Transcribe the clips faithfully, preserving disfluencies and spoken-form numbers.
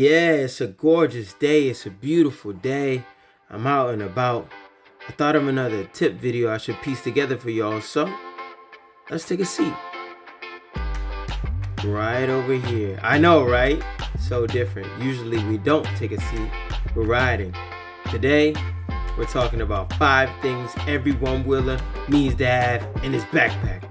Yeah, it's a gorgeous day. It's a beautiful day. I'm out and about. I thought of another tip video I should piece together for y'all, so let's take a seat. Right over here. I know, right? So different. Usually we don't take a seat. We're riding. Today, we're talking about five things every one-wheeler needs to have in his backpack.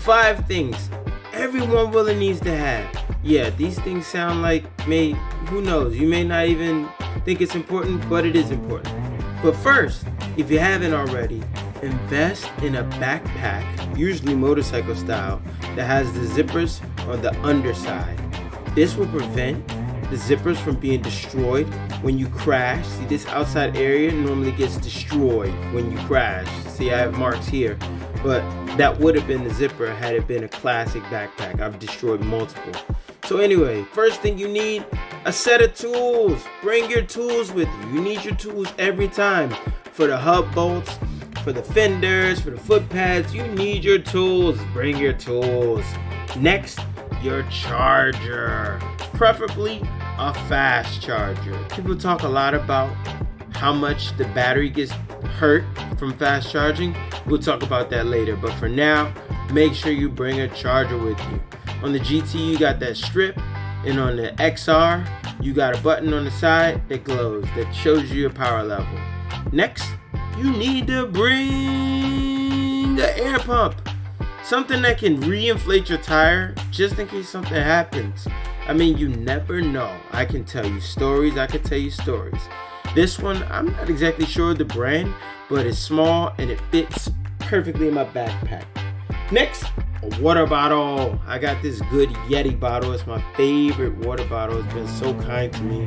Five things every one-wheeler needs to have. Yeah, these things sound like, may, who knows, you may not even think it's important, but it is important. But first, if you haven't already, invest in a backpack, usually motorcycle style, that has the zippers on the underside. This will prevent the zippers from being destroyed when you crash. See, this outside area normally gets destroyed when you crash. See, I have marks here, but that would have been the zipper had it been a classic backpack. I've destroyed multiple. So anyway, first thing you need, a set of tools. Bring your tools with you. You need your tools every time. For the hub bolts, for the fenders, for the foot pads, you need your tools. Bring your tools. Next, your charger. Preferably a fast charger. People talk a lot about how much the battery gets hurt from fast charging. We'll talk about that later, but for now, make sure you bring a charger with you. On the G T, you got that strip, and on the X R, you got a button on the side that glows, that shows you your power level. Next, you need to bring an air pump, something that can reinflate your tire just in case something happens. I mean, you never know. I can tell you stories, I can tell you stories. This one, I'm not exactly sure of the brand, but it's small and it fits perfectly in my backpack. Next, a water bottle. I got this good Yeti bottle. It's my favorite water bottle. It's been so kind to me.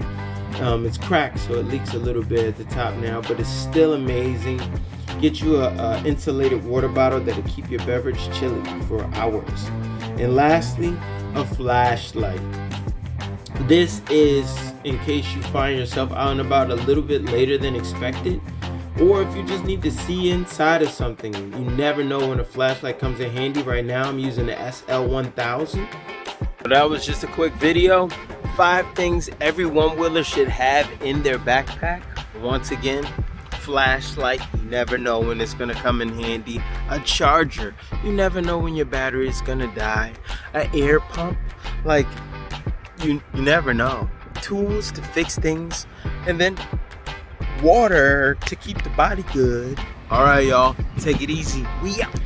Um, it's cracked, so it leaks a little bit at the top now, but it's still amazing. Get you a, a insulated water bottle that'll keep your beverage chilly for hours. And lastly, a flashlight. This is in case you find yourself out and about a little bit later than expected, or if you just need to see inside of something. You never know when a flashlight comes in handy. Right now I'm using the S L one thousand. That was just a quick video. Five things every one-wheeler should have in their backpack. Once again, flashlight, you never know when it's gonna come in handy. A charger, you never know when your battery is gonna die. An air pump, like, you, you never know. Tools to fix things, and then water to keep the body good. All right, y'all, take it easy. We out.